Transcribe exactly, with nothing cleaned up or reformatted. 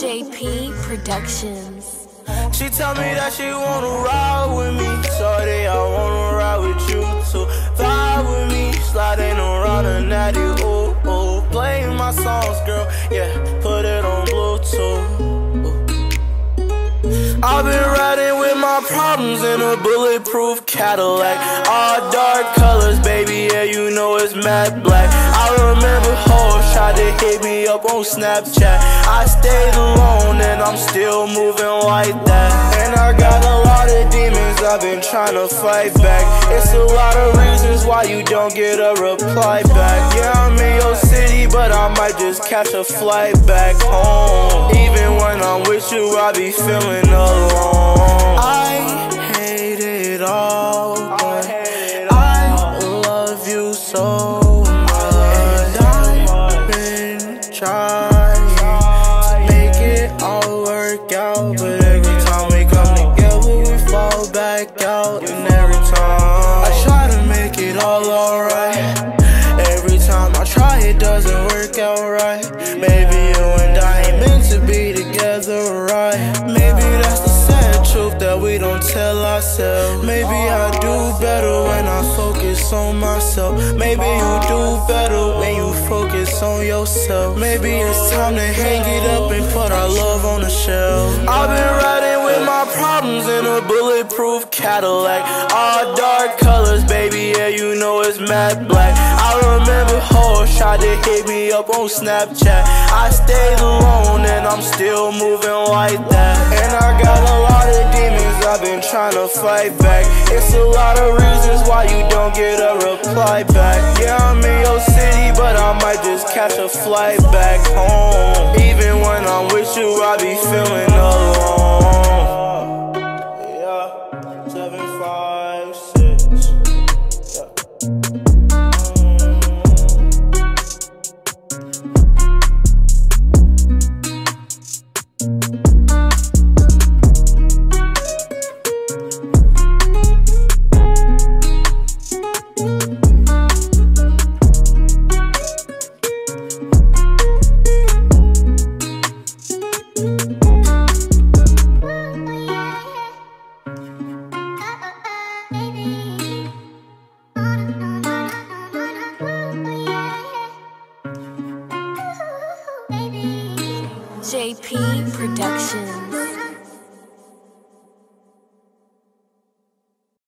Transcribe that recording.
J P Productions. She tell me that she wanna ride with me, shorty, I wanna ride with you too. Vibe with me, sliding around a natty, ooh, ooh. Play my songs, girl, yeah, put it on Bluetooth, ooh. I've been riding with my problems in a bulletproof Cadillac. All dark colors, baby, yeah, you know it's matte black. I remember hoes tried to hit me up on Snapchat. I stayed alone and I'm still moving like that. And I got a lot of demons I've been trying to fight back. It's a lot of reasons why you don't get a reply back. Yeah, I'm in your city, but I might just catch a flight back home. Even when I'm with you, I be feeling alone. I hate it all, but I love you so. Trying to make it all work out, but every time we come together we fall back out. And every time I try to make it all alright, every time I try it doesn't work out right. Maybe you and I ain't meant to be together right. Maybe that's the sad truth that we don't tell ourselves. Maybe I do better when I focus on myself. Maybe you do better when you focus on yourself. Maybe it's time to hang it up and put our love on the shelf. I've been riding with my problems in a bulletproof Cadillac. All dark colors, baby, yeah, you know it's matte black. I remember hoes tried to hit me up on Snapchat. I stayed alone and I'm still moving like that. And I got a lot of demons I've been trying to fight back. It's a lot of reasons why you don't get a reply back. Yeah, I'm in your city, but I might just catch a flight back home. Even when I'm with you, I be feeling alone.